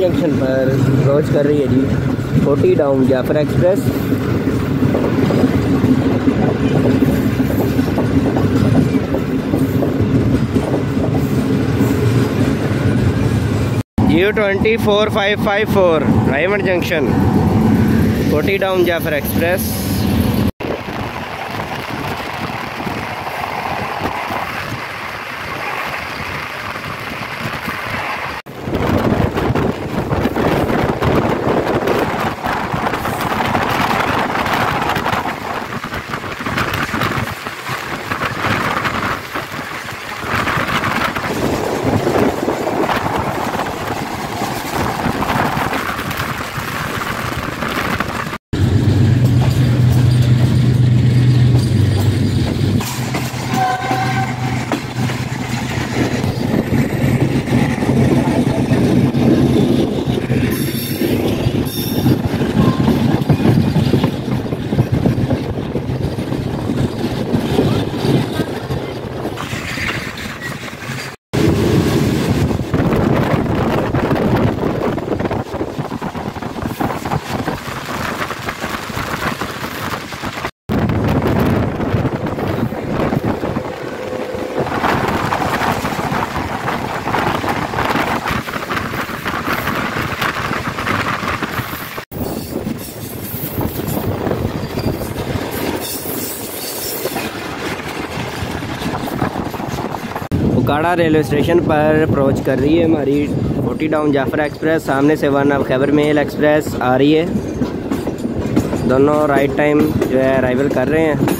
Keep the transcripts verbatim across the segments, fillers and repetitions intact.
Down junction पर approach कर रही है जी फोर्टी डाउन जाफर एक्सप्रेस। जीओ twenty four five five four Raiwind junction forty down Jaffar express. काड़ा रेलवे स्टेशन पर अप्रोच कर रही है हमारी फोर्टी डाउन जाफर एक्सप्रेस। सामने से वन अब खैबर मेल एक्सप्रेस आ रही है, दोनों राइट टाइम जो है अराइवल कर रहे हैं।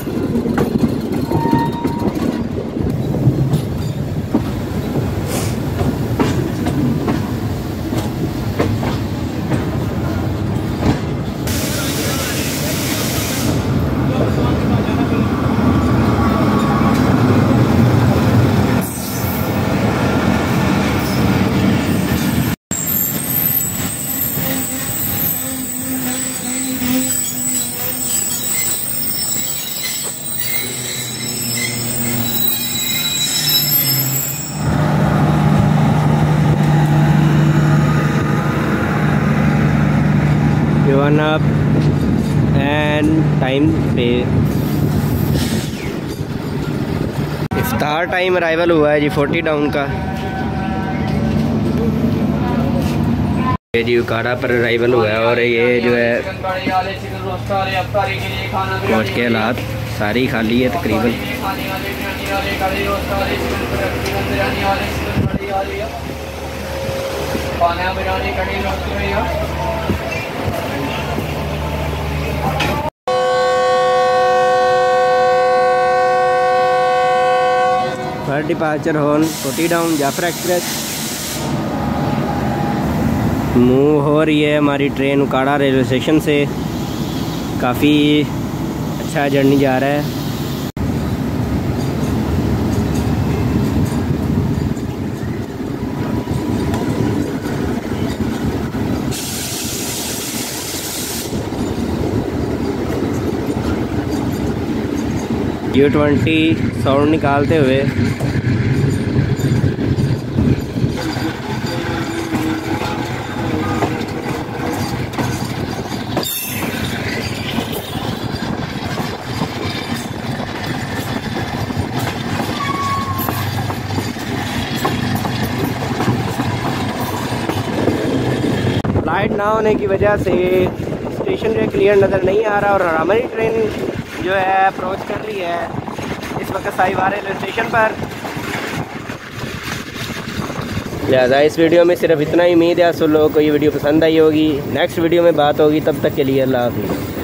up and time पे इफ्तार टाइम अराइवल हुआ है जी फोर्टी डाउन का। ये जी उकाड़ा पर अराइवल हुआ है और ये जो है पहुँच के हालात सारी खाली है तकरीबन। First departure horn forty down Jaffar express. Move हो रही है हमारी ट्रेन उकाड़ा रेलवे स्टेशन से, काफ़ी अच्छा जर्नी जा रहा है। यू ट्वेंटी साउंड निकालते हुए लाइट ना होने की वजह से स्टेशन जो क्लियर नज़र नहीं आ रहा और हमारी ट्रेन जो है अप्रोच कर रही है इस वक्त साहिवाल रेलवे स्टेशन पर। लिहाजा इस वीडियो में सिर्फ इतना ही। उम्मीद है आप सब लोगों को ये वीडियो पसंद आई होगी। नेक्स्ट वीडियो में बात होगी, तब तक के लिए अल्लाह हाफिज़।